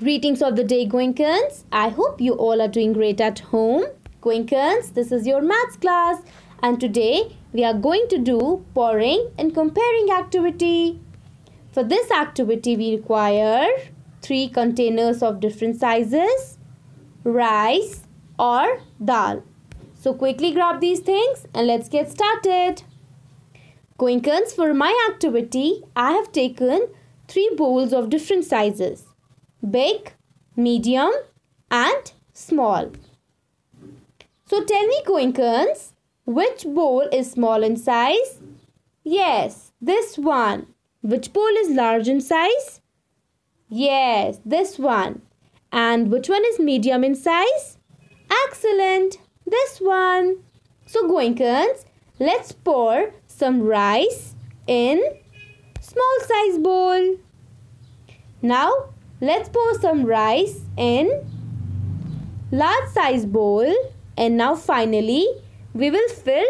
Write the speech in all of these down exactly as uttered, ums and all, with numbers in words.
Greetings of the day, Goenkans. I hope you all are doing great at home. Quinkuns, this is your maths class, and today we are going to do pouring and comparing activity. For this activity, we require three containers of different sizes, rice or dal. So quickly grab these things and let's get started. Goenkans, for my activity, I have taken three bowls of different sizes. Big, medium and small. So tell me, Goenkans, which bowl is small in size? Yes, this one. Which bowl is large in size? Yes, this one. And which one is medium in size? Excellent, this one. So Goenkans, let's pour some rice in small size bowl. Now let's pour some rice in large size bowl, and now finally we will fill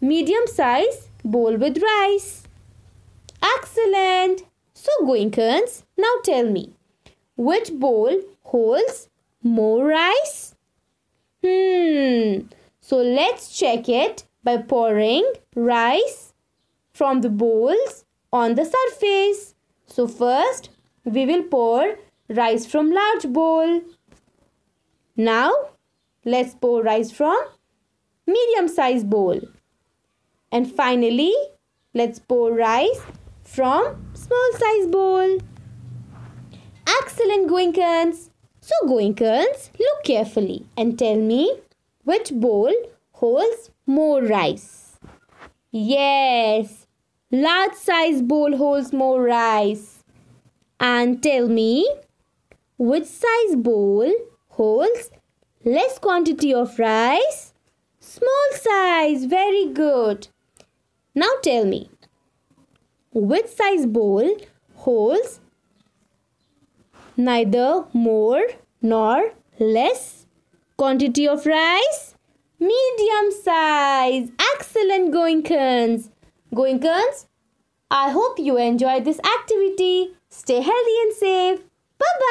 medium size bowl with rice. Excellent! So Goenkans, now tell me, which bowl holds more rice? Hmm, so let's check it by pouring rice from the bowls on the surface. So first, we will pour rice from large bowl. Now, let's pour rice from medium size bowl. And finally, let's pour rice from small size bowl. Excellent, Goenkans. So, Goenkans, look carefully and tell me which bowl holds more rice. Yes. Large size bowl holds more rice. And tell me, which size bowl holds less quantity of rice? Small size, very good. Now tell me, which size bowl holds neither more nor less quantity of rice? Medium size. Excellent, Goenkans. Goenkans, I hope you enjoyed this activity. Stay healthy and safe. Bye-bye.